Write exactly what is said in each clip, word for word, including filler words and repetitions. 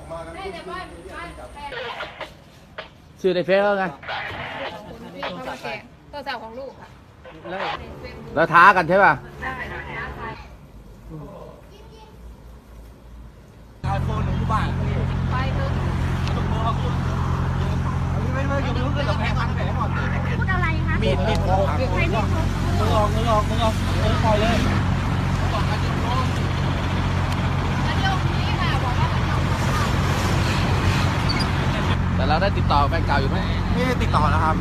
อกมากันชื่อในเฟซเขาไงตัวสาวของลูกค่ะแล้วท้ากันใช่ป่ะไอโฟนหนูบ้านไปเถอะต้องโทรเขาคุณไม่ไม่อยู่รู้กันหรอกแพ้มันแพ้หมดพูดอะไรคะมีดมีดโผล่ใครมีดมึงลองมึงลองมึงลองมึงคอยเลยบอกกันจะโง่แล้วเรื่องนี้ค่ะบอกว่ามันต้องแต่เราได้ติดต่อแฟนเก่าอยู่ไหมไม่ได้ติดต่อแล้วครับ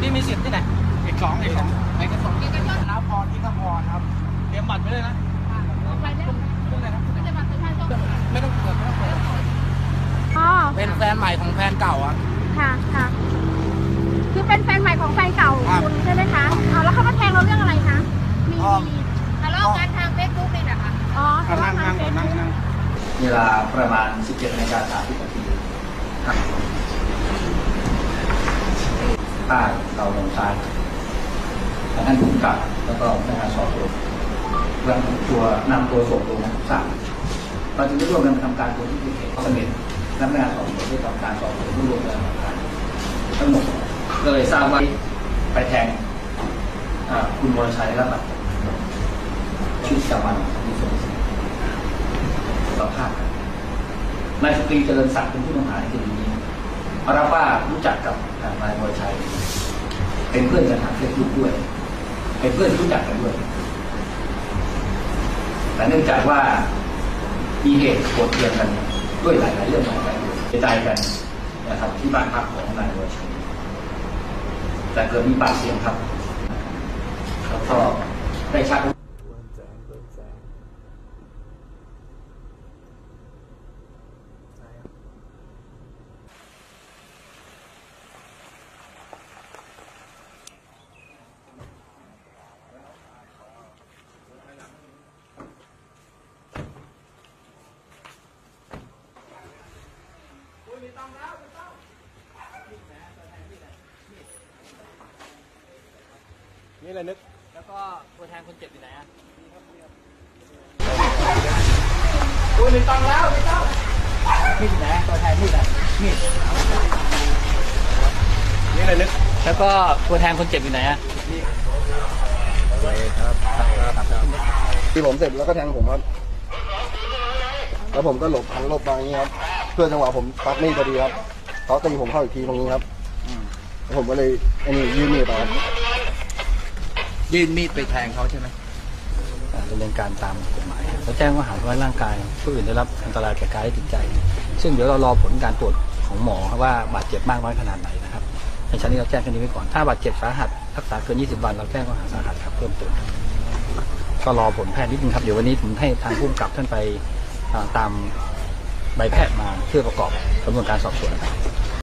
ที่มีสิทธิ์ที่ไหนเอกสองเอกสองเอกสองที่ก็ยอดน้ำพรที่น้ำพรครับเตรียมบัตรไปเลยนะไม่ต้องเกิดไม่ต้องเกิดอ๋อเป็นแฟนใหม่ของแฟนเก่าอ่ะค่ะค่ะคือเป็นแฟนใหม่ของแฟนเก่าคุณใช่ไหมคะเอาแล้วเขามาแทงเราเรื่องอะไรคะมีทะเลาะกันทางเฟซบุ๊กนี่แหละค่ะอ๋อทะเลาะกันทางเฟซบุ๊กเวลาประมาณสิบเจ็ดนาฬิกาสามสิบนาทีใต้เราลงซ้ายแล้วท่านผู้กำกับแล้วก็พนักงานสอบสวนนำตัวนำตัวส่งลงสามเราจึงได้รวมกันทำการตรวจที่เกิดเหตุเสนอพนักงานสอบสวนได้ทำการสอบสวนรวมกันทั้งหมดก็เลยทราบว่าไปแทงคุณวรชัยแล้วแบบชุดสามัญมีส่วนสภาพนายสตรีเจริญศักดิ์เป็นผู้ต้องหาในคดีนี้รับว่ารู้จักกับนายวรชัยเป็นเพื่อนกันทางเฟซบุ๊กด้วยเป็นเพื่อนรู้จักกันด้วยแต่เนื่องจากว่ามีเหตุโกรธเคืองกันด้วยหลายๆเรื่องหลายๆเรื่องเสียใจกันนะครับที่บ้านพักของนายวัชรินทร์แต่เกิดมีปากเสียงครับแล้วก็ได้ชักนี่อะไรนึกแล้วก็ตัวแทนคนเจ็บอยู่ไหนอ่ะตัวหนึ่งตังแล้วไม่ต้องมีดไหนตัวแทนมีดไหนมีดนี่อะไรนึกแล้วก็ตัวแทนคนเจ็บอยู่ไหนอ่ะที่ผมเสร็จแล้วก็แทงผมครับแล้วผมก็หลบหันหลบมาอย่างนี้ครับเพื่อจังหวะผมปักนี่พอดีครับเขาตีผมเข้าอีกทีตรงนี้ครับผมก็เลยอันนี้ยืมมีดไปยื่นมีดไปแทงเขาใช่ไหมดำเนินการตามกฎหมายแล้วแจ้งข้อหาทำร้ายร่างกายผู้อื่นได้รับอันตรายแก่กายและจิตใจซึ่งเดี๋ยวเรารอผลการตรวจของหมอว่าบาดเจ็บมากน้อยขนาดไหนนะครับในชั้นนี้เราแจ้งกันนี้ไว้ก่อนถ้าบาดเจ็บสาหัสรักษาเกินยี่สิบวันเราแจ้งข้อหาสาหัสครับเพิ่มเติมก็รอผลแพทย์นิดนึงครับเดี๋ยววันนี้ผมให้ทางผู้กำกับท่านไปตามใบแพทย์มาเพื่อประกอบกระบวนการสอบสวน